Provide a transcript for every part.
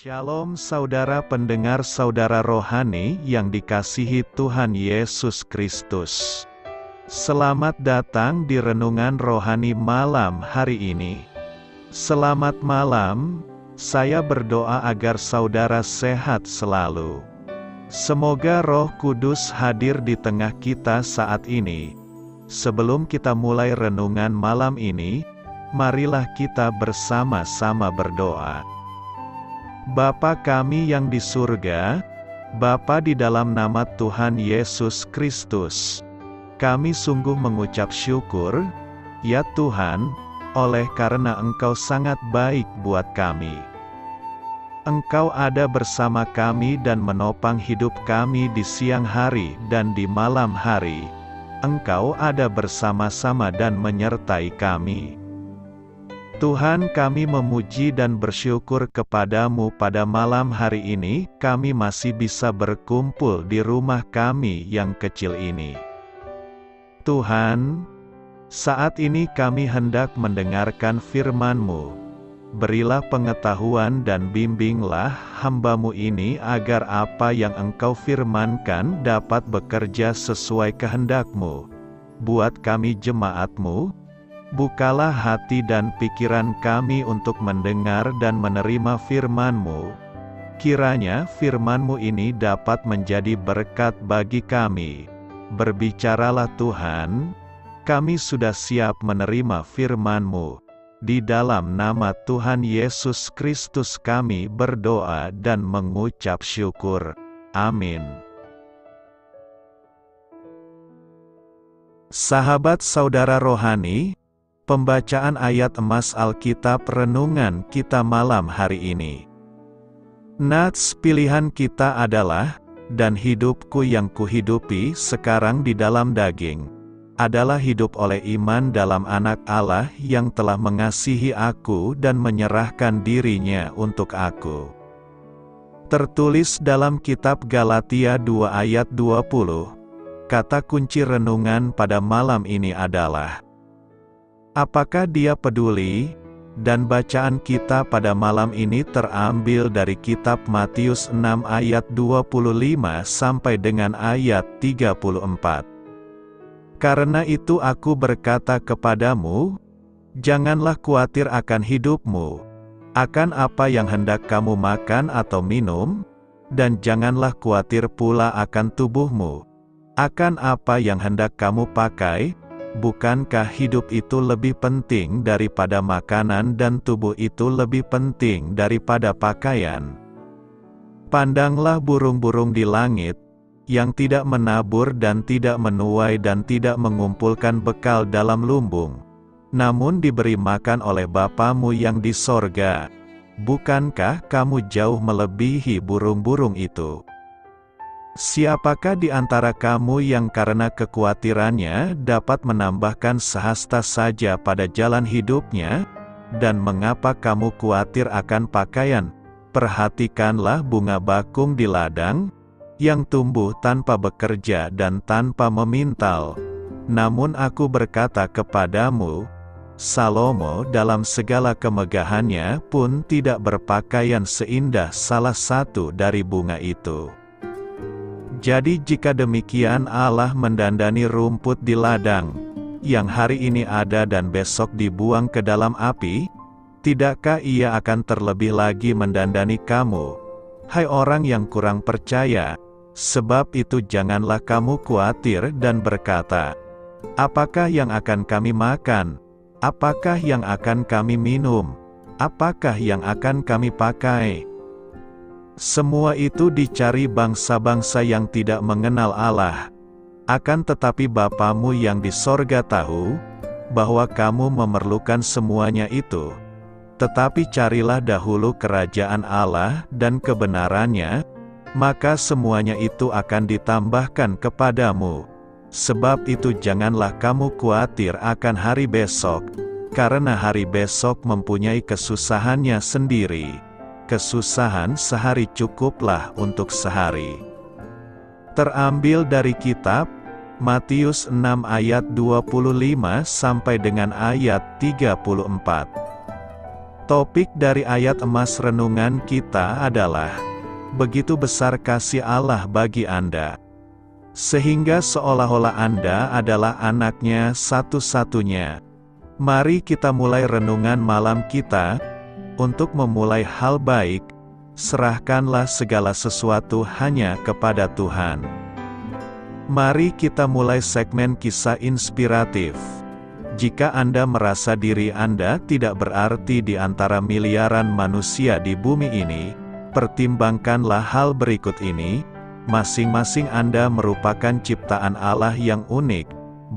Shalom saudara pendengar Saudara Rohani yang dikasihi Tuhan Yesus Kristus. Selamat datang di Renungan Rohani malam hari ini. Selamat malam, saya berdoa agar saudara sehat selalu. Semoga Roh Kudus hadir di tengah kita saat ini. Sebelum kita mulai renungan malam ini, marilah kita bersama-sama berdoa. Bapa kami yang di surga, Bapa di dalam nama Tuhan Yesus Kristus, kami sungguh mengucap syukur, ya Tuhan, oleh karena Engkau sangat baik buat kami. Engkau ada bersama kami dan menopang hidup kami di siang hari dan di malam hari. Engkau ada bersama-sama dan menyertai kami. Tuhan, kami memuji dan bersyukur kepada-Mu pada malam hari ini, kami masih bisa berkumpul di rumah kami yang kecil ini. Tuhan, saat ini kami hendak mendengarkan firman-Mu. Berilah pengetahuan dan bimbinglah hamba-Mu ini agar apa yang Engkau firmankan dapat bekerja sesuai kehendak-Mu. Buat kami jemaat-Mu, bukalah hati dan pikiran kami untuk mendengar dan menerima firman-Mu. Kiranya firman-Mu ini dapat menjadi berkat bagi kami. Berbicaralah Tuhan, kami sudah siap menerima firman-Mu. Di dalam nama Tuhan Yesus Kristus kami berdoa dan mengucap syukur. Amin. Sahabat Saudara Rohani, pembacaan ayat emas Alkitab renungan kita malam hari ini. Nats pilihan kita adalah, dan hidupku yang kuhidupi sekarang di dalam daging, adalah hidup oleh iman dalam Anak Allah yang telah mengasihi aku dan menyerahkan dirinya untuk aku. Tertulis dalam kitab Galatia 2 ayat 20, kata kunci renungan pada malam ini adalah, apakah Dia peduli? Dan bacaan kita pada malam ini terambil dari kitab Matius 6 ayat 25 sampai dengan ayat 34. Karena itu aku berkata kepadamu, janganlah khawatir akan hidupmu, akan apa yang hendak kamu makan atau minum, dan janganlah khawatir pula akan tubuhmu, akan apa yang hendak kamu pakai. Bukankah hidup itu lebih penting daripada makanan dan tubuh itu lebih penting daripada pakaian? Pandanglah burung-burung di langit, yang tidak menabur dan tidak menuai dan tidak mengumpulkan bekal dalam lumbung, namun diberi makan oleh Bapamu yang di sorga. Bukankah kamu jauh melebihi burung-burung itu? Siapakah di antara kamu yang karena kekhawatirannya dapat menambahkan sehasta saja pada jalan hidupnya? Dan mengapa kamu khawatir akan pakaian? Perhatikanlah bunga bakung di ladang, yang tumbuh tanpa bekerja dan tanpa memintal. Namun aku berkata kepadamu, Salomo dalam segala kemegahannya pun tidak berpakaian seindah salah satu dari bunga itu. Jadi jika demikian Allah mendandani rumput di ladang, yang hari ini ada dan besok dibuang ke dalam api, tidakkah Ia akan terlebih lagi mendandani kamu, hai orang yang kurang percaya? Sebab itu janganlah kamu khawatir dan berkata, apakah yang akan kami makan? Apakah yang akan kami minum? Apakah yang akan kami pakai? Semua itu dicari bangsa-bangsa yang tidak mengenal Allah. Akan tetapi Bapamu yang di sorga tahu, bahwa kamu memerlukan semuanya itu. Tetapi carilah dahulu kerajaan Allah dan kebenarannya, maka semuanya itu akan ditambahkan kepadamu. Sebab itu janganlah kamu khawatir akan hari besok, karena hari besok mempunyai kesusahannya sendiri. Kesusahan sehari cukuplah untuk sehari. Terambil dari kitab Matius 6 ayat 25 sampai dengan ayat 34. Topik dari ayat emas renungan kita adalah, begitu besar kasih Allah bagi Anda, sehingga seolah-olah Anda adalah anak-Nya satu-satunya. Mari kita mulai renungan malam kita. Untuk memulai hal baik, serahkanlah segala sesuatu hanya kepada Tuhan. Mari kita mulai segmen kisah inspiratif. Jika Anda merasa diri Anda tidak berarti di antara miliaran manusia di bumi ini, pertimbangkanlah hal berikut ini. Masing-masing Anda merupakan ciptaan Allah yang unik,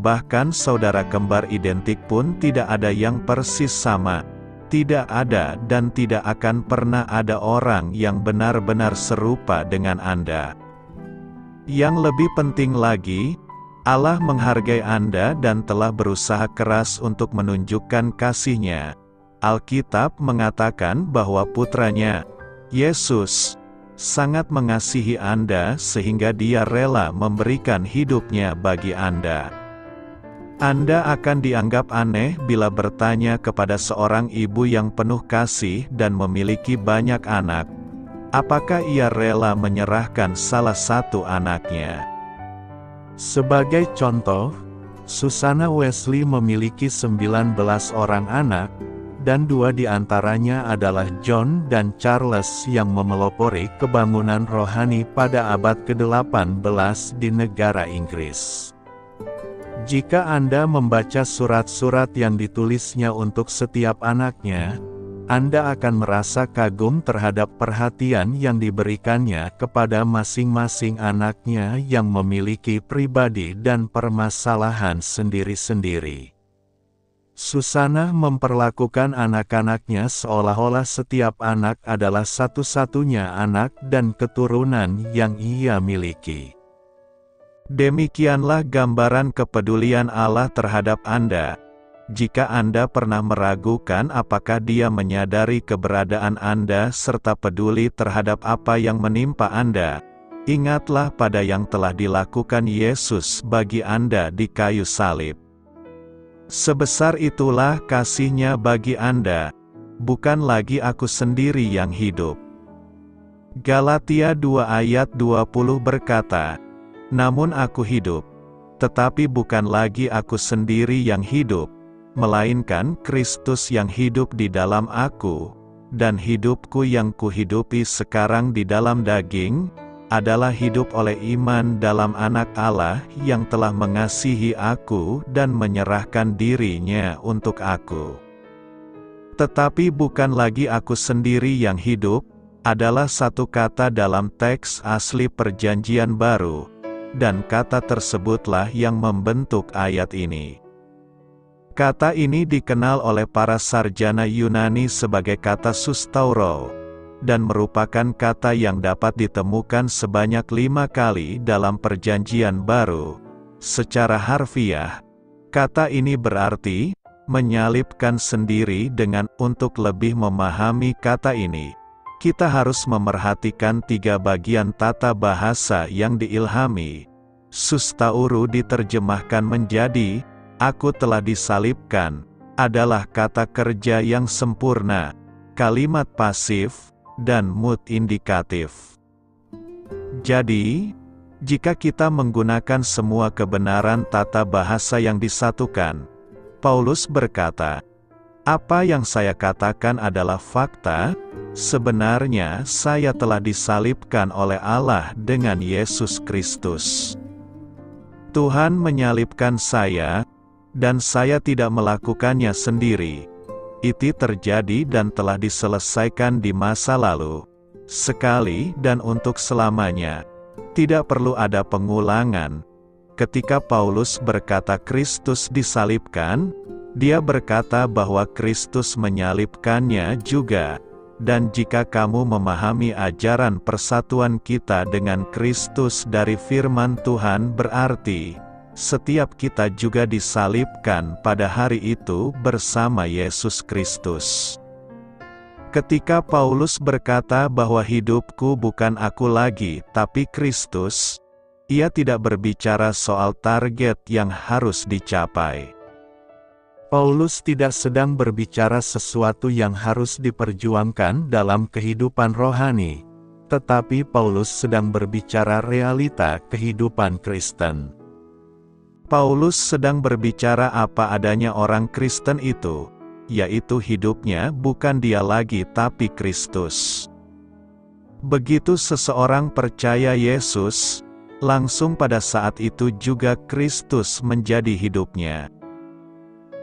bahkan saudara kembar identik pun tidak ada yang persis sama. Tidak ada dan tidak akan pernah ada orang yang benar-benar serupa dengan Anda. Yang lebih penting lagi, Allah menghargai Anda dan telah berusaha keras untuk menunjukkan kasih-Nya. Alkitab mengatakan bahwa putra-Nya, Yesus, sangat mengasihi Anda sehingga Dia rela memberikan hidup-Nya bagi Anda. Anda akan dianggap aneh bila bertanya kepada seorang ibu yang penuh kasih dan memiliki banyak anak, apakah ia rela menyerahkan salah satu anaknya? Sebagai contoh, Susana Wesley memiliki 19 orang anak, dan 2 di antaranya adalah John dan Charles yang memelopori kebangunan rohani pada abad ke-18 di negara Inggris. Jika Anda membaca surat-surat yang ditulisnya untuk setiap anaknya, Anda akan merasa kagum terhadap perhatian yang diberikannya kepada masing-masing anaknya yang memiliki pribadi dan permasalahan sendiri-sendiri. Susana memperlakukan anak-anaknya seolah-olah setiap anak adalah satu-satunya anak dan keturunan yang ia miliki. Demikianlah gambaran kepedulian Allah terhadap Anda. Jika Anda pernah meragukan apakah Dia menyadari keberadaan Anda serta peduli terhadap apa yang menimpa Anda, ingatlah pada yang telah dilakukan Yesus bagi Anda di kayu salib. Sebesar itulah kasih-Nya bagi Anda. Bukan lagi aku sendiri yang hidup. Galatia 2 ayat 20 berkata, namun aku hidup, tetapi bukan lagi aku sendiri yang hidup, melainkan Kristus yang hidup di dalam aku, dan hidupku yang kuhidupi sekarang di dalam daging, adalah hidup oleh iman dalam Anak Allah yang telah mengasihi aku dan menyerahkan diri-Nya untuk aku. Tetapi bukan lagi aku sendiri yang hidup, adalah satu kata dalam teks asli Perjanjian Baru. Dan kata tersebutlah yang membentuk ayat ini. Kata ini dikenal oleh para sarjana Yunani sebagai kata sustauro, dan merupakan kata yang dapat ditemukan sebanyak 5 kali dalam Perjanjian Baru. Secara harfiah, kata ini berarti menyalipkan sendiri. Dengan untuk lebih memahami kata ini, kita harus memerhatikan 3 bagian tata bahasa yang diilhami. Sustauru diterjemahkan menjadi, aku telah disalibkan, adalah kata kerja yang sempurna, kalimat pasif, dan mood indikatif. Jadi, jika kita menggunakan semua kebenaran tata bahasa yang disatukan, Paulus berkata, apa yang saya katakan adalah fakta, sebenarnya saya telah disalibkan oleh Allah dengan Yesus Kristus. Tuhan menyalibkan saya, dan saya tidak melakukannya sendiri. Itu terjadi dan telah diselesaikan di masa lalu, sekali dan untuk selamanya. Tidak perlu ada pengulangan. Ketika Paulus berkata Kristus disalibkan, dia berkata bahwa Kristus menyalibkannya juga. Dan jika kamu memahami ajaran persatuan kita dengan Kristus dari firman Tuhan, berarti setiap kita juga disalibkan pada hari itu bersama Yesus Kristus. Ketika Paulus berkata bahwa hidupku bukan aku lagi, tapi Kristus, ia tidak berbicara soal target yang harus dicapai. Paulus tidak sedang berbicara sesuatu yang harus diperjuangkan dalam kehidupan rohani, tetapi Paulus sedang berbicara realita kehidupan Kristen. Paulus sedang berbicara apa adanya orang Kristen itu, yaitu hidupnya bukan dia lagi tapi Kristus. Begitu seseorang percaya Yesus, langsung pada saat itu juga Kristus menjadi hidupnya.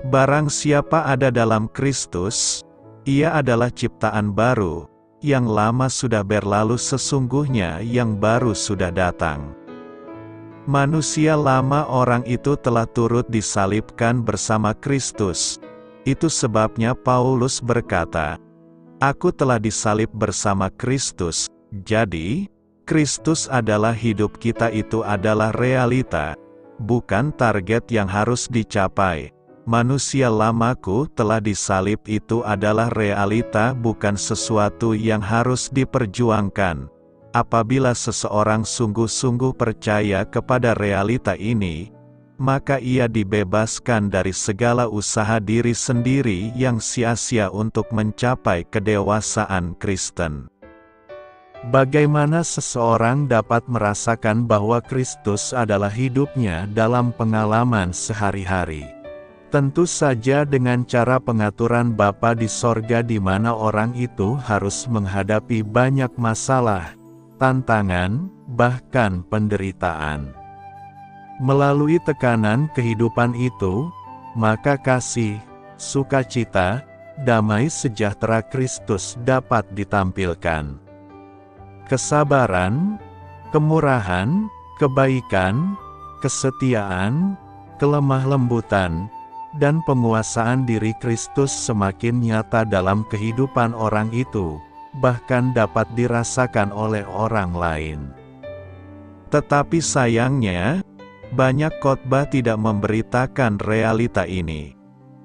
Barang siapa ada dalam Kristus, ia adalah ciptaan baru, yang lama sudah berlalu sesungguhnya yang baru sudah datang. Manusia lama orang itu telah turut disalibkan bersama Kristus. Itu sebabnya Paulus berkata, "Aku telah disalib bersama Kristus," jadi, Kristus adalah hidup kita itu adalah realita, bukan target yang harus dicapai. Manusia lamaku telah disalib itu adalah realita bukan sesuatu yang harus diperjuangkan. Apabila seseorang sungguh-sungguh percaya kepada realita ini, maka ia dibebaskan dari segala usaha diri sendiri yang sia-sia untuk mencapai kedewasaan Kristen. Bagaimana seseorang dapat merasakan bahwa Kristus adalah hidupnya dalam pengalaman sehari-hari? Tentu saja dengan cara pengaturan Bapa di sorga di mana orang itu harus menghadapi banyak masalah, tantangan, bahkan penderitaan. Melalui tekanan kehidupan itu, maka kasih, sukacita, damai sejahtera Kristus dapat ditampilkan. Kesabaran, kemurahan, kebaikan, kesetiaan, kelemah lembutan, dan penguasaan diri Kristus semakin nyata dalam kehidupan orang itu, bahkan dapat dirasakan oleh orang lain. Tetapi sayangnya, banyak khotbah tidak memberitakan realita ini.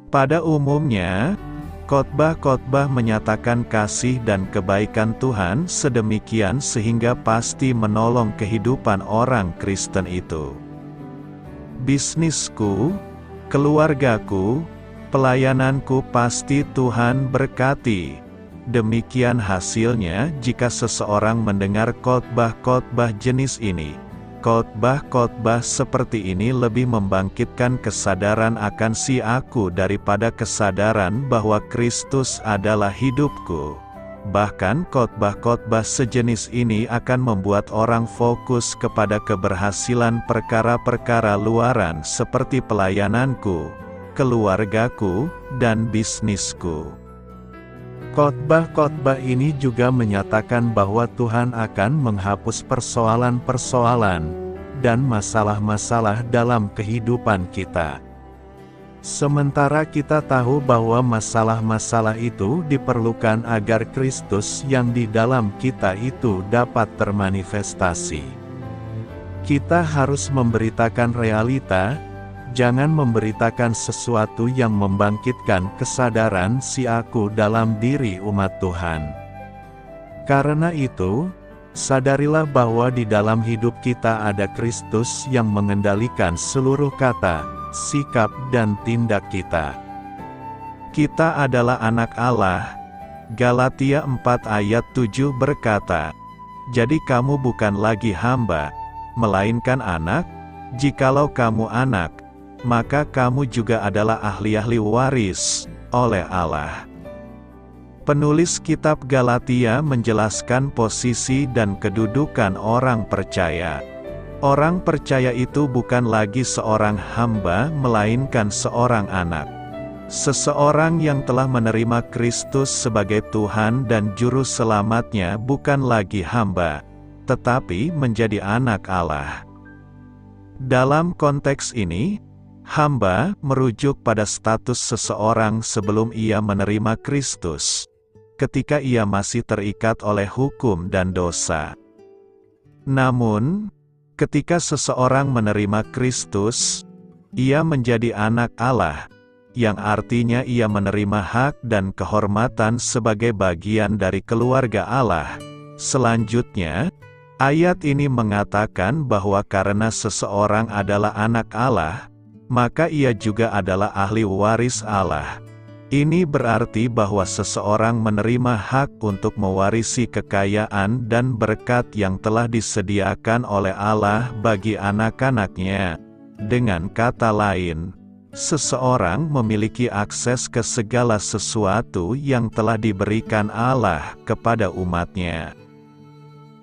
Pada umumnya, khotbah-khotbah menyatakan kasih dan kebaikan Tuhan sedemikian sehingga pasti menolong kehidupan orang Kristen itu. Bisnisku, keluargaku, pelayananku pasti Tuhan berkati. Demikian hasilnya jika seseorang mendengar khotbah-khotbah jenis ini. Khotbah-khotbah seperti ini lebih membangkitkan kesadaran akan si aku daripada kesadaran bahwa Kristus adalah hidupku. Bahkan khotbah-khotbah sejenis ini akan membuat orang fokus kepada keberhasilan perkara-perkara luaran seperti pelayananku, keluargaku, dan bisnisku. Khotbah-khotbah ini juga menyatakan bahwa Tuhan akan menghapus persoalan-persoalan dan masalah-masalah dalam kehidupan kita. Sementara kita tahu bahwa masalah-masalah itu diperlukan agar Kristus yang di dalam kita itu dapat termanifestasi. Kita harus memberitakan realita, jangan memberitakan sesuatu yang membangkitkan kesadaran si aku dalam diri umat Tuhan. Karena itu, sadarilah bahwa di dalam hidup kita ada Kristus yang mengendalikan seluruh kata, sikap dan tindak kita. Kita adalah anak Allah. Galatia 4 ayat 7 berkata, "Jadi kamu bukan lagi hamba, melainkan anak. Jikalau kamu anak, maka kamu juga adalah ahli-ahli waris oleh Allah." Penulis kitab Galatia menjelaskan posisi dan kedudukan orang percaya. Orang percaya itu bukan lagi seorang hamba, melainkan seorang anak. Seseorang yang telah menerima Kristus sebagai Tuhan dan Juru Selamatnya bukan lagi hamba, tetapi menjadi anak Allah. Dalam konteks ini, hamba merujuk pada status seseorang sebelum ia menerima Kristus, ketika ia masih terikat oleh hukum dan dosa. Namun, ketika seseorang menerima Kristus, ia menjadi anak Allah, yang artinya ia menerima hak dan kehormatan sebagai bagian dari keluarga Allah. Selanjutnya, ayat ini mengatakan bahwa karena seseorang adalah anak Allah, maka ia juga adalah ahli waris Allah. Ini berarti bahwa seseorang menerima hak untuk mewarisi kekayaan dan berkat yang telah disediakan oleh Allah bagi anak-anaknya. Dengan kata lain, seseorang memiliki akses ke segala sesuatu yang telah diberikan Allah kepada umatnya.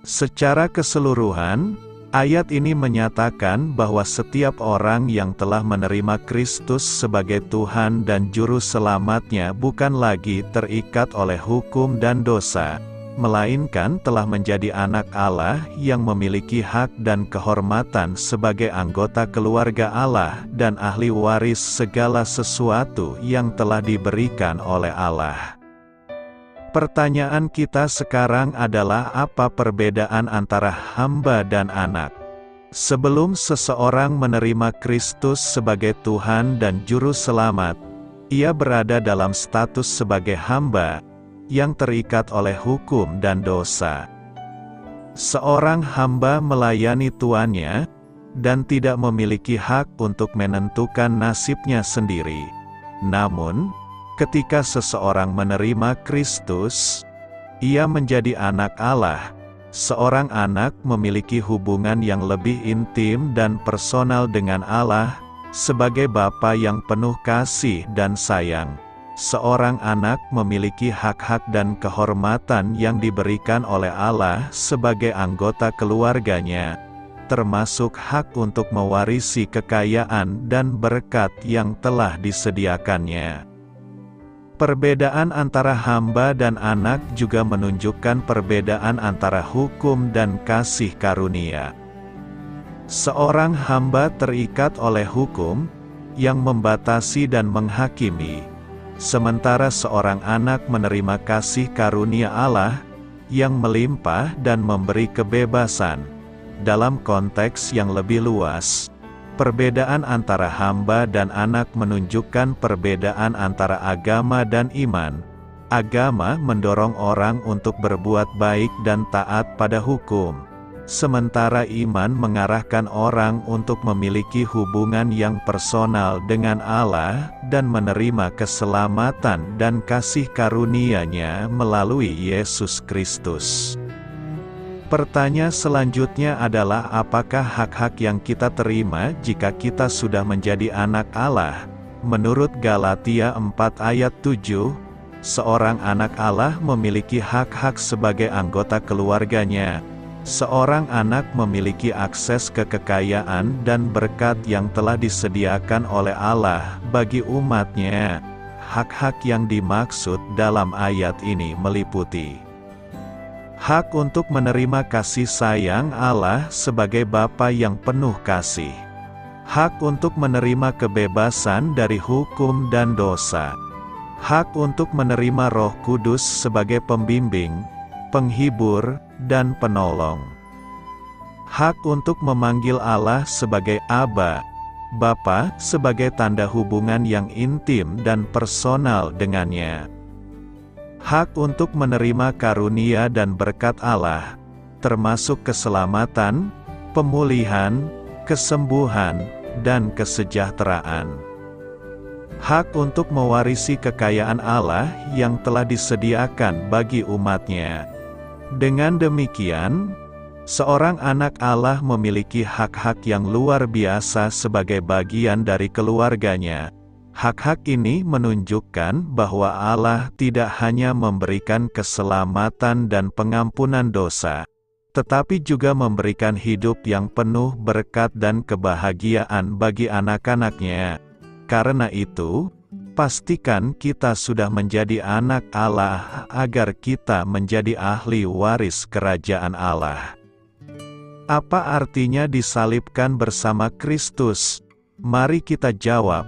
Secara keseluruhan, ayat ini menyatakan bahwa setiap orang yang telah menerima Kristus sebagai Tuhan dan Juru Selamatnya bukan lagi terikat oleh hukum dan dosa, melainkan telah menjadi anak Allah yang memiliki hak dan kehormatan sebagai anggota keluarga Allah dan ahli waris segala sesuatu yang telah diberikan oleh Allah. Pertanyaan kita sekarang adalah, apa perbedaan antara hamba dan anak? Sebelum seseorang menerima Kristus sebagai Tuhan dan Juru Selamat, ia berada dalam status sebagai hamba, yang terikat oleh hukum dan dosa. Seorang hamba melayani tuannya, dan tidak memiliki hak untuk menentukan nasibnya sendiri. Namun, ketika seseorang menerima Kristus, ia menjadi anak Allah. Seorang anak memiliki hubungan yang lebih intim dan personal dengan Allah, sebagai Bapa yang penuh kasih dan sayang. Seorang anak memiliki hak-hak dan kehormatan yang diberikan oleh Allah sebagai anggota keluarganya, termasuk hak untuk mewarisi kekayaan dan berkat yang telah disediakannya. Perbedaan antara hamba dan anak juga menunjukkan perbedaan antara hukum dan kasih karunia. Seorang hamba terikat oleh hukum, yang membatasi dan menghakimi. Sementara seorang anak menerima kasih karunia Allah, yang melimpah dan memberi kebebasan. Dalam konteks yang lebih luas, perbedaan antara hamba dan anak menunjukkan perbedaan antara agama dan iman. Agama mendorong orang untuk berbuat baik dan taat pada hukum. Sementara iman mengarahkan orang untuk memiliki hubungan yang personal dengan Allah, dan menerima keselamatan dan kasih karunia-Nya melalui Yesus Kristus. Pertanyaan selanjutnya adalah, apakah hak-hak yang kita terima jika kita sudah menjadi anak Allah? Menurut Galatia 4 ayat 7, seorang anak Allah memiliki hak-hak sebagai anggota keluarganya. Seorang anak memiliki akses ke kekayaan dan berkat yang telah disediakan oleh Allah bagi umatnya. Hak-hak yang dimaksud dalam ayat ini meliputi hak untuk menerima kasih sayang Allah sebagai Bapa yang penuh kasih. Hak untuk menerima kebebasan dari hukum dan dosa. Hak untuk menerima Roh Kudus sebagai pembimbing, penghibur, dan penolong. Hak untuk memanggil Allah sebagai Aba, Bapa, sebagai tanda hubungan yang intim dan personal dengannya. Hak untuk menerima karunia dan berkat Allah, termasuk keselamatan, pemulihan, kesembuhan, dan kesejahteraan. Hak untuk mewarisi kekayaan Allah yang telah disediakan bagi umatnya. Dengan demikian, seorang anak Allah memiliki hak-hak yang luar biasa sebagai bagian dari keluarganya. Hak-hak ini menunjukkan bahwa Allah tidak hanya memberikan keselamatan dan pengampunan dosa, tetapi juga memberikan hidup yang penuh berkat dan kebahagiaan bagi anak-anaknya. Karena itu, pastikan kita sudah menjadi anak Allah agar kita menjadi ahli waris kerajaan Allah. Apa artinya disalibkan bersama Kristus? Mari kita jawab.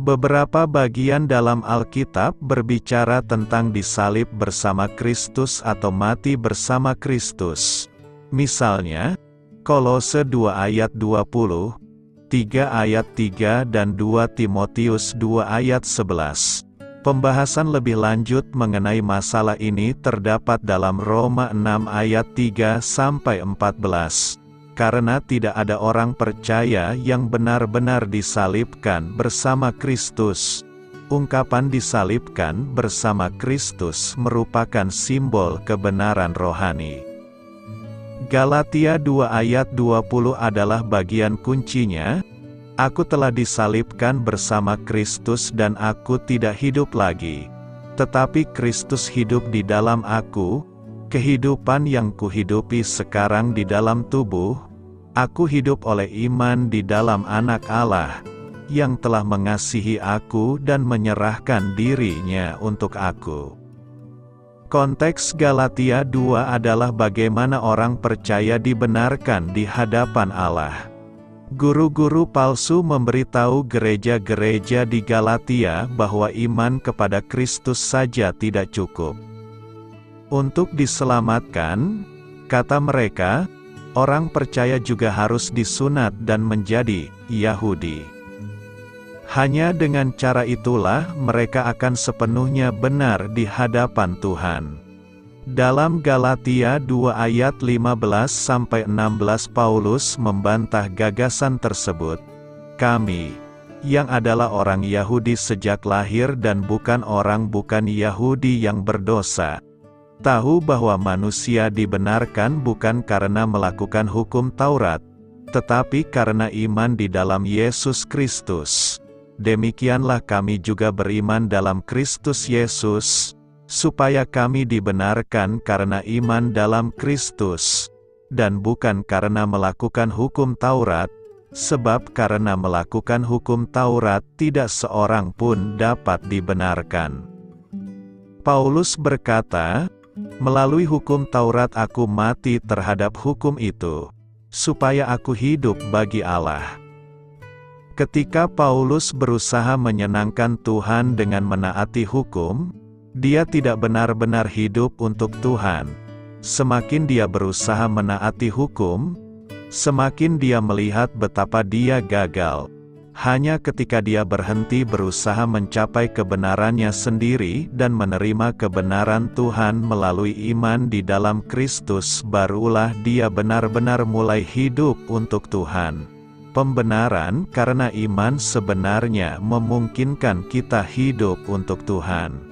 Beberapa bagian dalam Alkitab berbicara tentang disalib bersama Kristus atau mati bersama Kristus. Misalnya, Kolose 2 ayat 20, 3 ayat 3 dan 2 Timotius 2 ayat 11. Pembahasan lebih lanjut mengenai masalah ini terdapat dalam Roma 6 ayat 3-14. karena tidak ada orang percaya yang benar-benar disalibkan bersama Kristus. Ungkapan disalibkan bersama Kristus merupakan simbol kebenaran rohani. Galatia 2 ayat 20 adalah bagian kuncinya. Aku telah disalibkan bersama Kristus dan aku tidak hidup lagi, tetapi Kristus hidup di dalam aku. Kehidupan yang kuhidupi sekarang di dalam tubuh, aku hidup oleh iman di dalam Anak Allah, yang telah mengasihi aku dan menyerahkan dirinya untuk aku. Konteks Galatia 2 adalah bagaimana orang percaya dibenarkan di hadapan Allah. Guru-guru palsu memberitahu gereja-gereja di Galatia bahwa iman kepada Kristus saja tidak cukup. Untuk diselamatkan, kata mereka, orang percaya juga harus disunat dan menjadi Yahudi. Hanya dengan cara itulah mereka akan sepenuhnya benar di hadapan Tuhan. Dalam Galatia 2 ayat 15-16 Paulus membantah gagasan tersebut. Kami, yang adalah orang Yahudi sejak lahir dan bukan orang bukan Yahudi yang berdosa, tahu bahwa manusia dibenarkan bukan karena melakukan hukum Taurat, tetapi karena iman di dalam Yesus Kristus. Demikianlah kami juga beriman dalam Kristus Yesus, supaya kami dibenarkan karena iman dalam Kristus, dan bukan karena melakukan hukum Taurat, sebab karena melakukan hukum Taurat tidak seorang pun dapat dibenarkan. Paulus berkata, melalui hukum Taurat aku mati terhadap hukum itu, supaya aku hidup bagi Allah. Ketika Paulus berusaha menyenangkan Tuhan dengan menaati hukum, dia tidak benar-benar hidup untuk Tuhan. Semakin dia berusaha menaati hukum, semakin dia melihat betapa dia gagal. Hanya ketika dia berhenti berusaha mencapai kebenarannya sendiri dan menerima kebenaran Tuhan melalui iman di dalam Kristus, barulah dia benar-benar mulai hidup untuk Tuhan. Pembenaran karena iman sebenarnya memungkinkan kita hidup untuk Tuhan.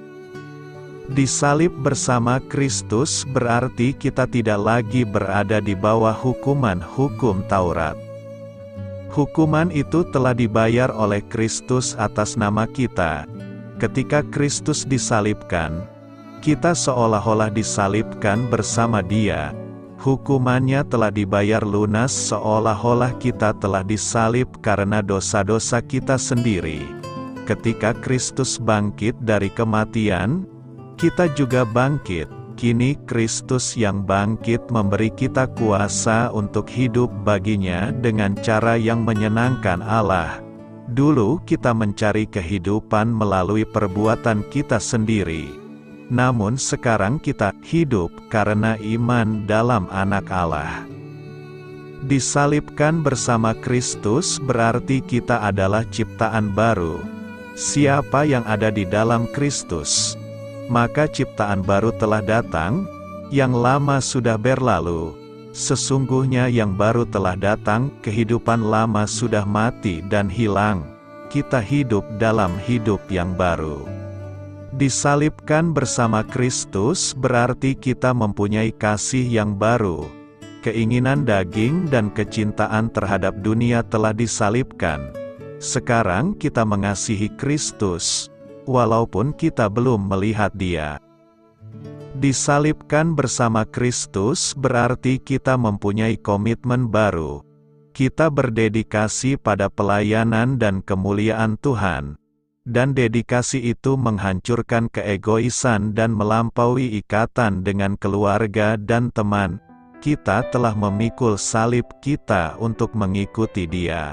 Disalib bersama Kristus berarti kita tidak lagi berada di bawah hukuman hukum Taurat. Hukuman itu telah dibayar oleh Kristus atas nama kita. Ketika Kristus disalibkan, kita seolah-olah disalibkan bersama Dia. Hukumannya telah dibayar lunas, seolah-olah kita telah disalib karena dosa-dosa kita sendiri. Ketika Kristus bangkit dari kematian, kita juga bangkit. Kini Kristus yang bangkit memberi kita kuasa untuk hidup baginya dengan cara yang menyenangkan Allah. Dulu kita mencari kehidupan melalui perbuatan kita sendiri. Namun sekarang kita hidup karena iman dalam Anak Allah. Disalibkan bersama Kristus berarti kita adalah ciptaan baru. Siapa yang ada di dalam Kristus, maka ciptaan baru telah datang, yang lama sudah berlalu. Sesungguhnya yang baru telah datang, kehidupan lama sudah mati dan hilang. Kita hidup dalam hidup yang baru. Disalibkan bersama Kristus berarti kita mempunyai kasih yang baru. Keinginan daging dan kecintaan terhadap dunia telah disalibkan. Sekarang kita mengasihi Kristus, walaupun kita belum melihat Dia. Disalibkan bersama Kristus berarti kita mempunyai komitmen baru. Kita berdedikasi pada pelayanan dan kemuliaan Tuhan, dan dedikasi itu menghancurkan keegoisan dan melampaui ikatan dengan keluarga dan teman. Kita telah memikul salib kita untuk mengikuti Dia.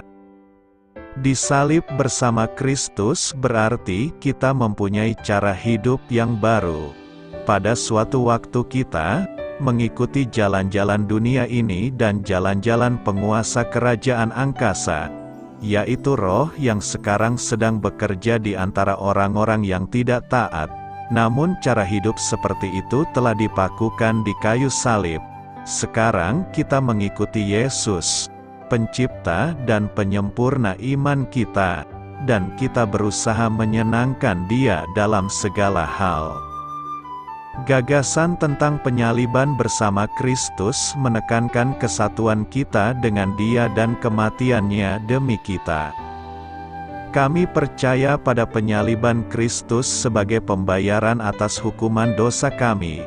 Disalib bersama Kristus berarti kita mempunyai cara hidup yang baru. Pada suatu waktu kita mengikuti jalan-jalan dunia ini dan jalan-jalan penguasa kerajaan angkasa, yaitu roh yang sekarang sedang bekerja di antara orang-orang yang tidak taat. Namun cara hidup seperti itu telah dipakukan di kayu salib. Sekarang kita mengikuti Yesus, pencipta dan penyempurna iman kita, dan kita berusaha menyenangkan Dia dalam segala hal. Gagasan tentang penyaliban bersama Kristus menekankan kesatuan kita dengan Dia dan kematiannya demi kita. Kami percaya pada penyaliban Kristus sebagai pembayaran atas hukuman dosa kami,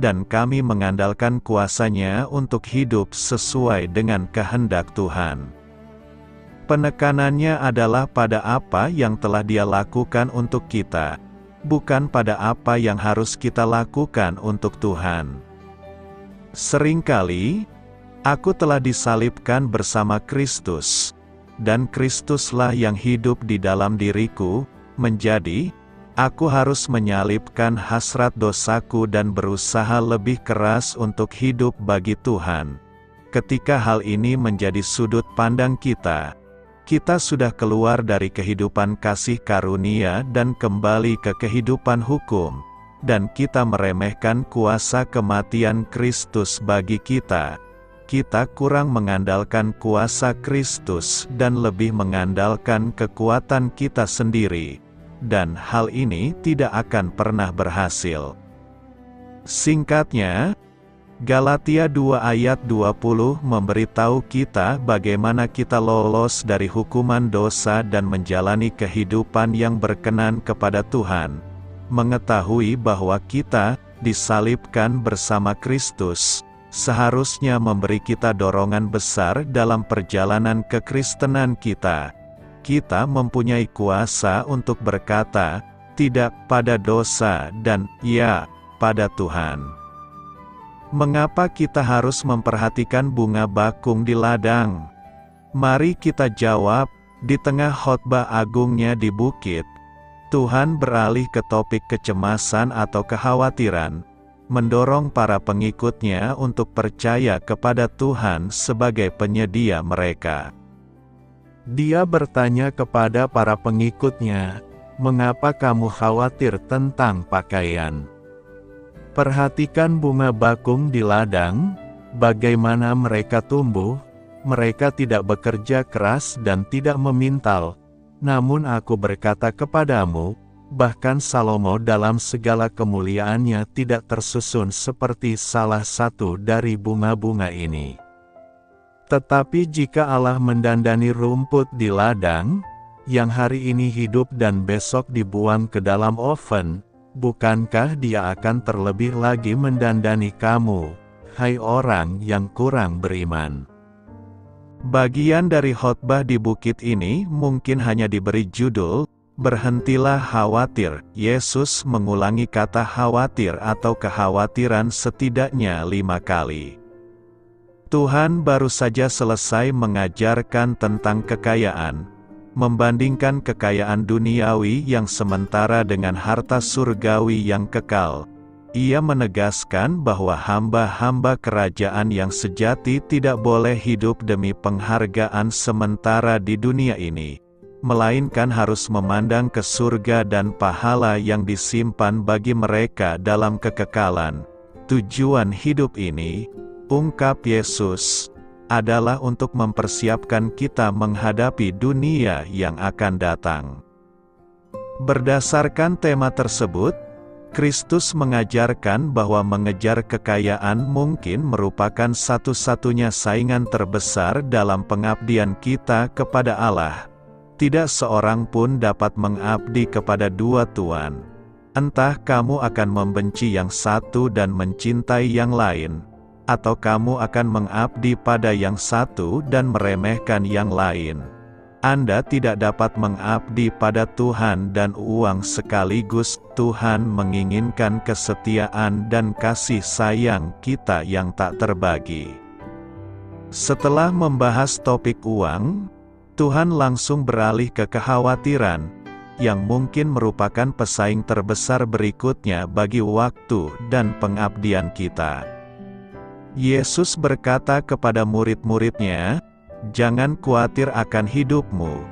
dan kami mengandalkan kuasa-Nya untuk hidup sesuai dengan kehendak Tuhan. Penekanannya adalah pada apa yang telah Dia lakukan untuk kita, bukan pada apa yang harus kita lakukan untuk Tuhan. Seringkali, aku telah disalibkan bersama Kristus, dan Kristuslah yang hidup di dalam diriku, menjadi aku harus menyalibkan hasrat dosaku dan berusaha lebih keras untuk hidup bagi Tuhan. Ketika hal ini menjadi sudut pandang kita, kita sudah keluar dari kehidupan kasih karunia dan kembali ke kehidupan hukum, dan kita meremehkan kuasa kematian Kristus bagi kita. Kita kurang mengandalkan kuasa Kristus dan lebih mengandalkan kekuatan kita sendiri. Dan hal ini tidak akan pernah berhasil. Singkatnya, Galatia 2 ayat 20 memberitahu kita bagaimana kita lolos dari hukuman dosa dan menjalani kehidupan yang berkenan kepada Tuhan. Mengetahui bahwa kita disalibkan bersama Kristus, seharusnya memberi kita dorongan besar dalam perjalanan kekristenan kita. Kita mempunyai kuasa untuk berkata, tidak pada dosa dan ya pada Tuhan. Mengapa kita harus memperhatikan bunga bakung di ladang? Mari kita jawab, di tengah khotbah agungnya di bukit, Tuhan beralih ke topik kecemasan atau kekhawatiran, mendorong para pengikutnya untuk percaya kepada Tuhan sebagai penyedia mereka. Dia bertanya kepada para pengikutnya, "Mengapa kamu khawatir tentang pakaian? Perhatikan bunga bakung di ladang, bagaimana mereka tumbuh, mereka tidak bekerja keras dan tidak memintal. Namun aku berkata kepadamu, bahkan Salomo dalam segala kemuliaannya tidak tersusun seperti salah satu dari bunga-bunga ini. Tetapi jika Allah mendandani rumput di ladang, yang hari ini hidup dan besok dibuang ke dalam oven, bukankah Dia akan terlebih lagi mendandani kamu, hai orang yang kurang beriman?" Bagian dari khotbah di bukit ini mungkin hanya diberi judul, "Berhentilah khawatir." Yesus mengulangi kata khawatir atau kekhawatiran setidaknya 5 kali. Tuhan baru saja selesai mengajarkan tentang kekayaan, membandingkan kekayaan duniawi yang sementara dengan harta surgawi yang kekal. Ia menegaskan bahwa hamba-hamba kerajaan yang sejati tidak boleh hidup demi penghargaan sementara di dunia ini, melainkan harus memandang ke surga dan pahala yang disimpan bagi mereka dalam kekekalan. Tujuan hidup ini, ungkap Yesus, adalah untuk mempersiapkan kita menghadapi dunia yang akan datang. Berdasarkan tema tersebut, Kristus mengajarkan bahwa mengejar kekayaan mungkin merupakan satu-satunya saingan terbesar dalam pengabdian kita kepada Allah. Tidak seorang pun dapat mengabdi kepada dua tuan. Entah kamu akan membenci yang satu dan mencintai yang lain, atau kamu akan mengabdi pada yang satu dan meremehkan yang lain. Anda tidak dapat mengabdi pada Tuhan dan uang sekaligus. Tuhan menginginkan kesetiaan dan kasih sayang kita yang tak terbagi. Setelah membahas topik uang, Tuhan langsung beralih ke kekhawatiran, yang mungkin merupakan pesaing terbesar berikutnya bagi waktu dan pengabdian kita. Yesus berkata kepada murid-muridnya, "Jangan khawatir akan hidupmu,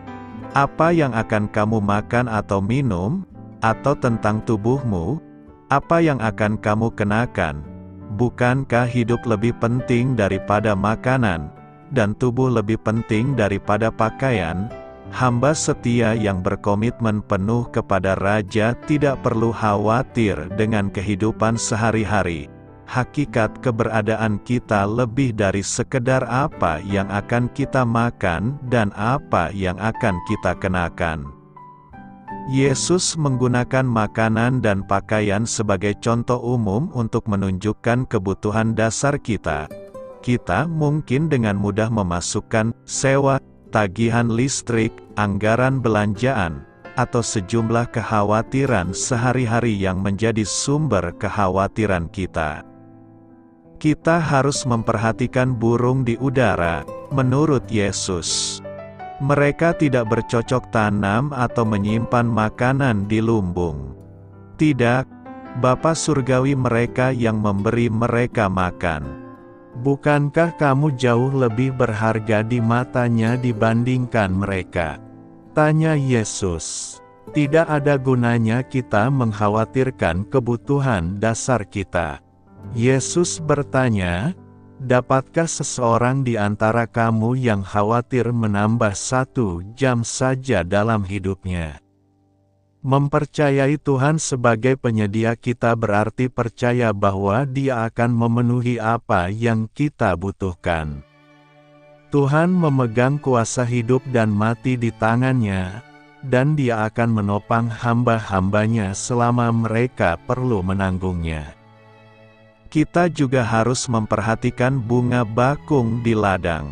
apa yang akan kamu makan atau minum, atau tentang tubuhmu, apa yang akan kamu kenakan. Bukankah hidup lebih penting daripada makanan, dan tubuh lebih penting daripada pakaian? Hamba setia yang berkomitmen penuh kepada Raja tidak perlu khawatir dengan kehidupan sehari-hari. Hakikat keberadaan kita lebih dari sekedar apa yang akan kita makan dan apa yang akan kita kenakan. Yesus menggunakan makanan dan pakaian sebagai contoh umum untuk menunjukkan kebutuhan dasar kita. Kita mungkin dengan mudah memasukkan sewa, tagihan listrik, anggaran belanjaan, atau sejumlah kekhawatiran sehari-hari yang menjadi sumber kekhawatiran kita. Kita harus memperhatikan burung di udara. Menurut Yesus, mereka tidak bercocok tanam atau menyimpan makanan di lumbung. Tidak, Bapa surgawi mereka yang memberi mereka makan. Bukankah kamu jauh lebih berharga di matanya dibandingkan mereka? Tanya Yesus. Tidak ada gunanya kita mengkhawatirkan kebutuhan dasar kita. Yesus bertanya, dapatkah seseorang di antara kamu yang khawatir menambah 1 jam saja dalam hidupnya? Mempercayai Tuhan sebagai penyedia kita berarti percaya bahwa Dia akan memenuhi apa yang kita butuhkan. Tuhan memegang kuasa hidup dan mati di tangannya, dan Dia akan menopang hamba-hambanya selama mereka perlu menanggungnya. Kita juga harus memperhatikan bunga bakung di ladang.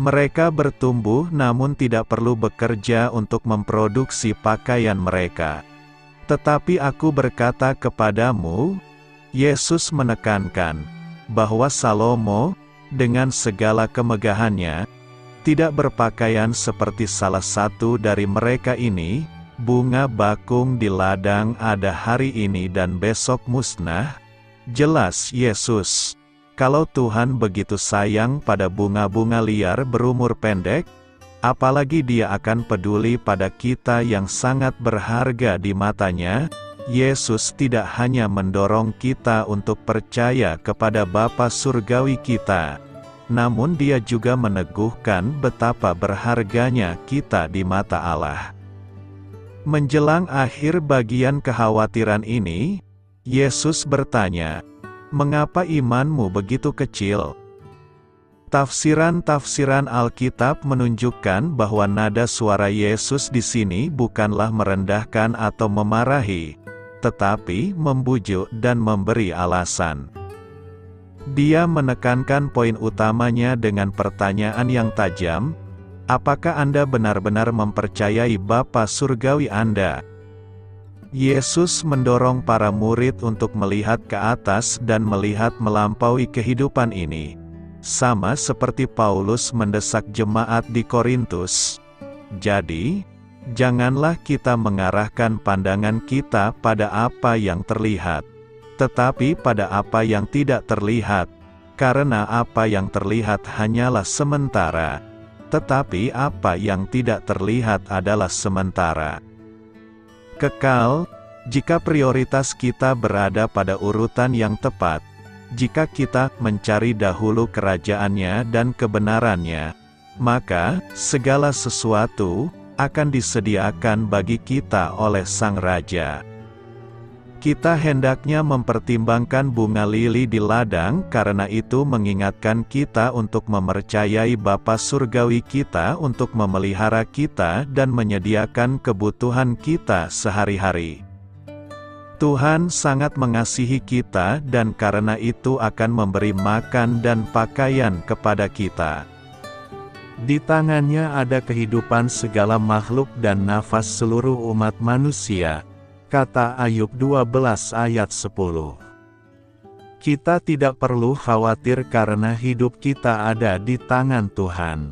Mereka bertumbuh namun tidak perlu bekerja untuk memproduksi pakaian mereka. Tetapi aku berkata kepadamu, Yesus menekankan, bahwa Salomo, dengan segala kemegahannya, tidak berpakaian seperti salah satu dari mereka ini. Bunga bakung di ladang ada hari ini dan besok musnah. Jelas Yesus, kalau Tuhan begitu sayang pada bunga-bunga liar berumur pendek, apalagi Dia akan peduli pada kita yang sangat berharga di matanya. Yesus tidak hanya mendorong kita untuk percaya kepada Bapa surgawi kita, namun Dia juga meneguhkan betapa berharganya kita di mata Allah. Menjelang akhir bagian kekhawatiran ini, Yesus bertanya, mengapa imanmu begitu kecil? Tafsiran-tafsiran Alkitab menunjukkan bahwa nada suara Yesus di sini bukanlah merendahkan atau memarahi, tetapi membujuk dan memberi alasan. Dia menekankan poin utamanya dengan pertanyaan yang tajam, apakah Anda benar-benar mempercayai Bapa surgawi Anda? Yesus mendorong para murid untuk melihat ke atas dan melihat melampaui kehidupan ini. Sama seperti Paulus mendesak jemaat di Korintus. Jadi, janganlah kita mengarahkan pandangan kita pada apa yang terlihat, tetapi pada apa yang tidak terlihat, karena apa yang terlihat hanyalah sementara, tetapi apa yang tidak terlihat adalah sementara. Kekal, jika prioritas kita berada pada urutan yang tepat, jika kita mencari dahulu kerajaannya dan kebenarannya, maka segala sesuatu akan disediakan bagi kita oleh Sang Raja. Kita hendaknya mempertimbangkan bunga lili di ladang, karena itu mengingatkan kita untuk mempercayai Bapa surgawi kita untuk memelihara kita dan menyediakan kebutuhan kita sehari-hari. Tuhan sangat mengasihi kita dan karena itu akan memberi makan dan pakaian kepada kita. Di tangannya ada kehidupan segala makhluk dan nafas seluruh umat manusia, kata Ayub 12 ayat 10. Kita tidak perlu khawatir karena hidup kita ada di tangan Tuhan.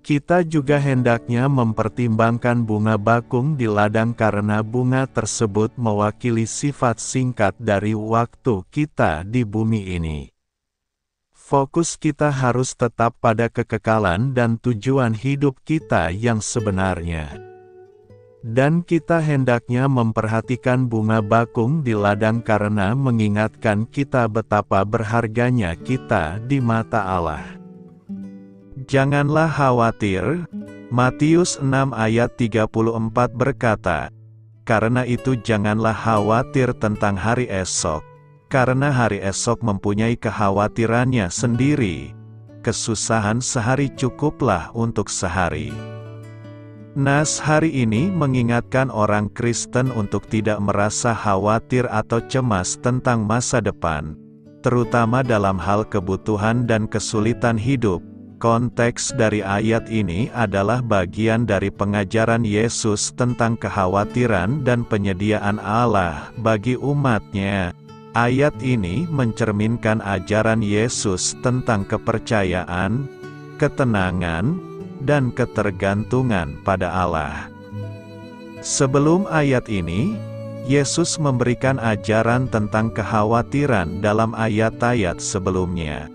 Kita juga hendaknya mempertimbangkan bunga bakung di ladang karena bunga tersebut mewakili sifat singkat dari waktu kita di bumi ini. Fokus kita harus tetap pada kekekalan dan tujuan hidup kita yang sebenarnya. Dan kita hendaknya memperhatikan bunga bakung di ladang karena mengingatkan kita betapa berharganya kita di mata Allah. Janganlah khawatir, Matius 6 ayat 34 berkata, "Karena itu janganlah khawatir tentang hari esok, karena hari esok mempunyai kekhawatirannya sendiri. Kesusahan sehari cukuplah untuk sehari." Nas hari ini mengingatkan orang Kristen untuk tidak merasa khawatir atau cemas tentang masa depan, terutama dalam hal kebutuhan dan kesulitan hidup. Konteks dari ayat ini adalah bagian dari pengajaran Yesus tentang kekhawatiran dan penyediaan Allah bagi umat-Nya. Ayat ini mencerminkan ajaran Yesus tentang kepercayaan, ketenangan, dan ketergantungan pada Allah. Sebelum ayat ini, Yesus memberikan ajaran tentang kekhawatiran dalam ayat-ayat sebelumnya.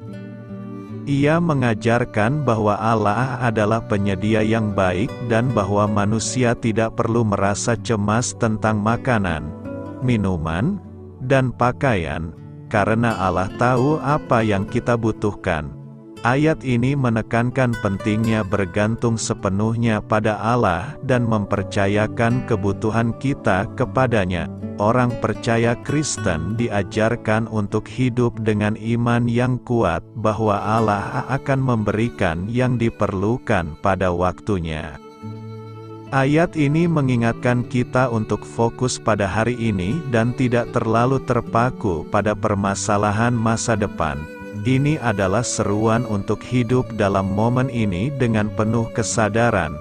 Ia mengajarkan bahwa Allah adalah penyedia yang baik dan bahwa manusia tidak perlu merasa cemas tentang makanan, minuman, dan pakaian, karena Allah tahu apa yang kita butuhkan. Ayat ini menekankan pentingnya bergantung sepenuhnya pada Allah dan mempercayakan kebutuhan kita kepadanya. Orang percaya Kristen diajarkan untuk hidup dengan iman yang kuat bahwa Allah akan memberikan yang diperlukan pada waktunya. Ayat ini mengingatkan kita untuk fokus pada hari ini dan tidak terlalu terpaku pada permasalahan masa depan. Ini adalah seruan untuk hidup dalam momen ini dengan penuh kesadaran.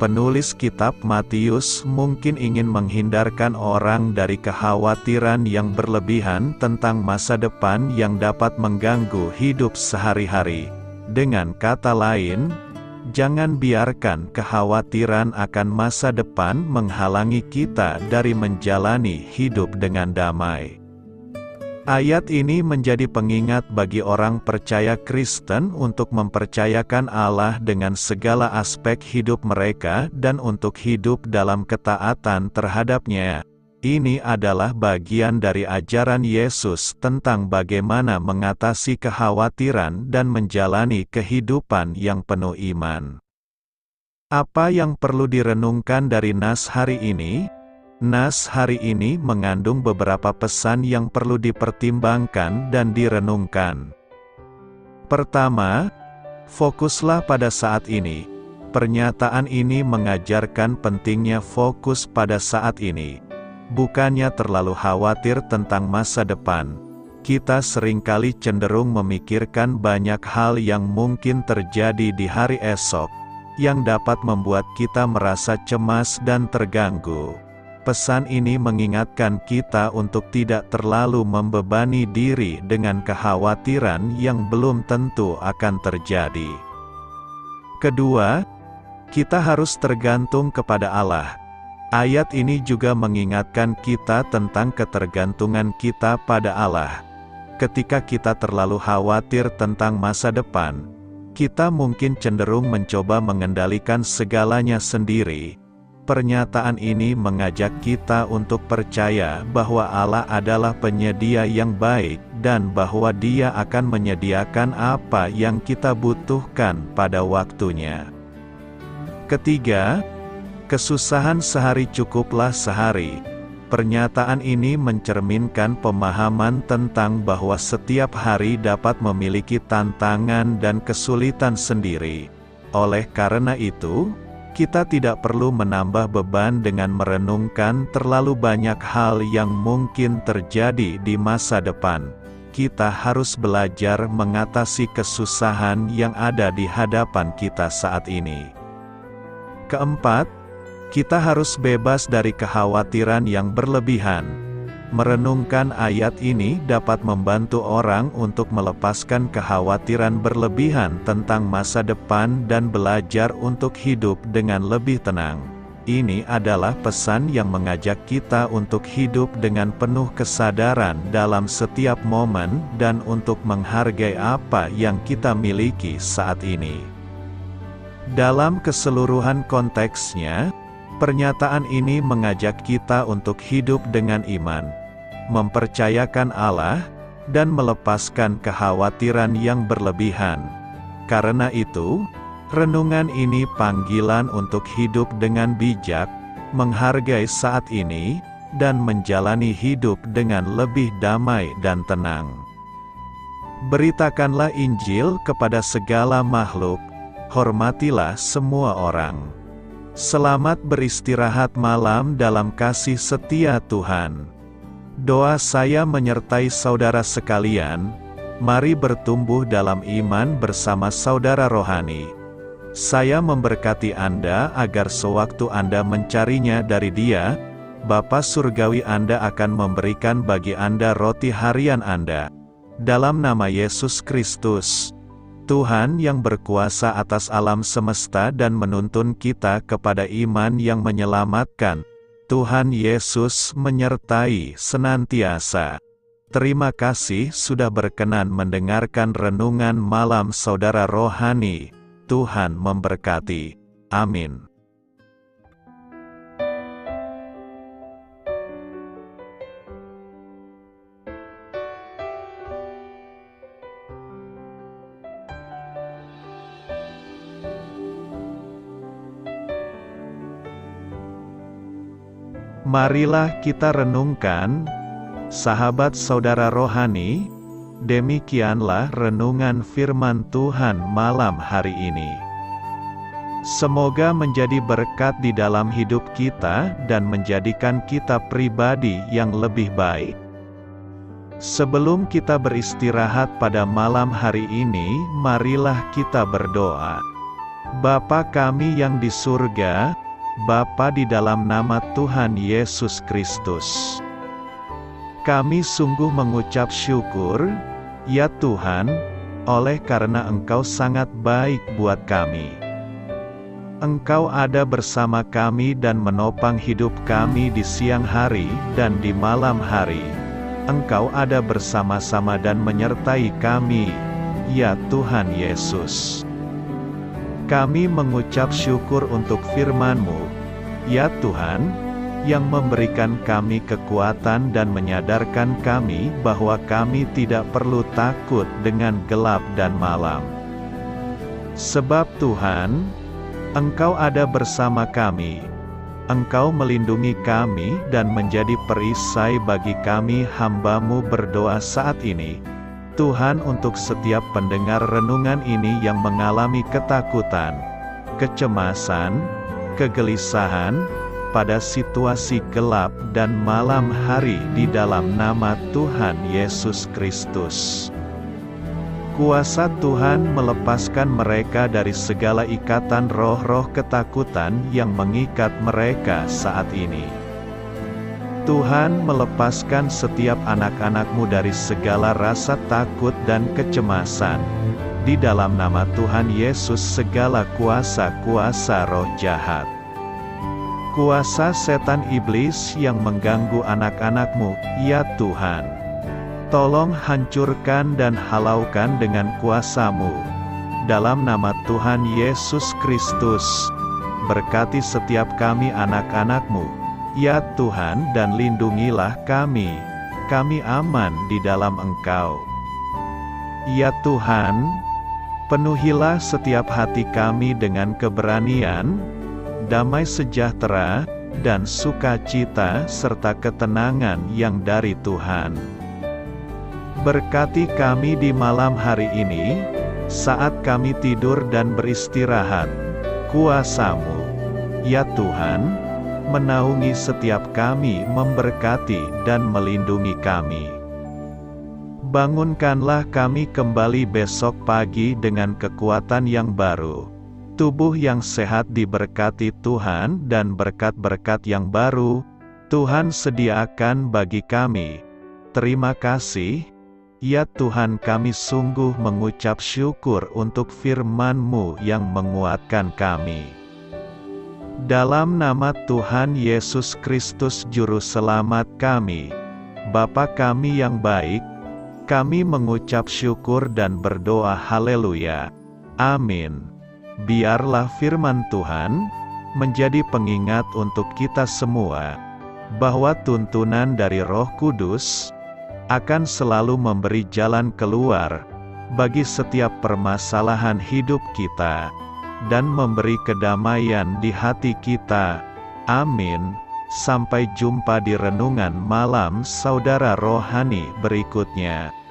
Penulis kitab Matius mungkin ingin menghindarkan orang dari kekhawatiran yang berlebihan tentang masa depan yang dapat mengganggu hidup sehari-hari. Dengan kata lain, jangan biarkan kekhawatiran akan masa depan menghalangi kita dari menjalani hidup dengan damai. Ayat ini menjadi pengingat bagi orang percaya Kristen untuk mempercayakan Allah dengan segala aspek hidup mereka dan untuk hidup dalam ketaatan terhadap-Nya. Ini adalah bagian dari ajaran Yesus tentang bagaimana mengatasi kekhawatiran dan menjalani kehidupan yang penuh iman. Apa yang perlu direnungkan dari nas hari ini? Nas hari ini mengandung beberapa pesan yang perlu dipertimbangkan dan direnungkan. Pertama, fokuslah pada saat ini. Pernyataan ini mengajarkan pentingnya fokus pada saat ini. Bukannya terlalu khawatir tentang masa depan. Kita seringkali cenderung memikirkan banyak hal yang mungkin terjadi di hari esok, yang dapat membuat kita merasa cemas dan terganggu. Pesan ini mengingatkan kita untuk tidak terlalu membebani diri dengan kekhawatiran yang belum tentu akan terjadi. Kedua, kita harus tergantung kepada Allah. Ayat ini juga mengingatkan kita tentang ketergantungan kita pada Allah. Ketika kita terlalu khawatir tentang masa depan, kita mungkin cenderung mencoba mengendalikan segalanya sendiri. Pernyataan ini mengajak kita untuk percaya bahwa Allah adalah penyedia yang baik dan bahwa Dia akan menyediakan apa yang kita butuhkan pada waktunya. Ketiga, kesusahan sehari cukuplah sehari. Pernyataan ini mencerminkan pemahaman tentang bahwa setiap hari dapat memiliki tantangan dan kesulitan sendiri. Oleh karena itu, kita tidak perlu menambah beban dengan merenungkan terlalu banyak hal yang mungkin terjadi di masa depan. Kita harus belajar mengatasi kesusahan yang ada di hadapan kita saat ini. Keempat, kita harus bebas dari kekhawatiran yang berlebihan. Merenungkan ayat ini dapat membantu orang untuk melepaskan kekhawatiran berlebihan tentang masa depan dan belajar untuk hidup dengan lebih tenang. Ini adalah pesan yang mengajak kita untuk hidup dengan penuh kesadaran dalam setiap momen dan untuk menghargai apa yang kita miliki saat ini. Dalam keseluruhan konteksnya, Pernyataan ini mengajak kita untuk hidup dengan iman, mempercayakan Allah, dan melepaskan kekhawatiran yang berlebihan. Karena itu, renungan ini panggilan untuk hidup dengan bijak, menghargai saat ini, dan menjalani hidup dengan lebih damai dan tenang. Beritakanlah Injil kepada segala makhluk, hormatilah semua orang. Selamat beristirahat malam dalam kasih setia Tuhan. Doa saya menyertai saudara sekalian, mari bertumbuh dalam iman bersama Saudara Rohani. Saya memberkati Anda agar sewaktu Anda mencarinya dari Dia, Bapa Surgawi Anda akan memberikan bagi Anda roti harian Anda. Dalam nama Yesus Kristus, Tuhan yang berkuasa atas alam semesta dan menuntun kita kepada iman yang menyelamatkan, Tuhan Yesus menyertai senantiasa. Terima kasih sudah berkenan mendengarkan renungan malam Saudara Rohani. Tuhan memberkati. Amin. Marilah kita renungkan, sahabat Saudara Rohani, demikianlah renungan firman Tuhan malam hari ini. Semoga menjadi berkat di dalam hidup kita dan menjadikan kita pribadi yang lebih baik. Sebelum kita beristirahat pada malam hari ini, marilah kita berdoa. Bapa kami yang di surga, Bapa di dalam nama Tuhan Yesus Kristus, kami sungguh mengucap syukur, ya Tuhan, oleh karena Engkau sangat baik buat kami. Engkau ada bersama kami dan menopang hidup kami di siang hari dan di malam hari. Engkau ada bersama-sama dan menyertai kami, ya Tuhan Yesus. Kami mengucap syukur untuk firman-Mu, ya Tuhan, yang memberikan kami kekuatan dan menyadarkan kami bahwa kami tidak perlu takut dengan gelap dan malam. Sebab Tuhan, Engkau ada bersama kami. Engkau melindungi kami dan menjadi perisai bagi kami. Hamba-Mu berdoa saat ini, Tuhan, untuk setiap pendengar renungan ini yang mengalami ketakutan, kecemasan, kegelisahan pada situasi gelap dan malam hari di dalam nama Tuhan Yesus Kristus. Kuasa Tuhan melepaskan mereka dari segala ikatan roh-roh ketakutan yang mengikat mereka saat ini. Tuhan melepaskan setiap anak-anak-Mu dari segala rasa takut dan kecemasan. Di dalam nama Tuhan Yesus, segala kuasa-kuasa roh jahat, kuasa setan iblis yang mengganggu anak-anak-Mu, ya Tuhan, tolong hancurkan dan halaukan dengan kuasa-Mu. Dalam nama Tuhan Yesus Kristus, berkati setiap kami anak-anak-Mu, ya Tuhan, dan lindungilah kami. Kami aman di dalam Engkau, ya Tuhan. Penuhilah setiap hati kami dengan keberanian, damai sejahtera, dan sukacita serta ketenangan yang dari Tuhan. Berkati kami di malam hari ini, saat kami tidur dan beristirahat. Kuasa-Mu, ya Tuhan, menaungi setiap kami, memberkati dan melindungi kami. Bangunkanlah kami kembali besok pagi dengan kekuatan yang baru. Tubuh yang sehat diberkati Tuhan, dan berkat-berkat yang baru Tuhan sediakan bagi kami. Terima kasih, ya Tuhan, kami sungguh mengucap syukur untuk firman-Mu yang menguatkan kami. Dalam nama Tuhan Yesus Kristus Juru Selamat kami, Bapa kami yang baik, kami mengucap syukur dan berdoa. Haleluya. Amin. Biarlah firman Tuhan, menjadi pengingat untuk kita semua, bahwa tuntunan dari Roh Kudus akan selalu memberi jalan keluar bagi setiap permasalahan hidup kita, dan memberi kedamaian di hati kita. Amin. Sampai jumpa di renungan malam Saudara Rohani berikutnya.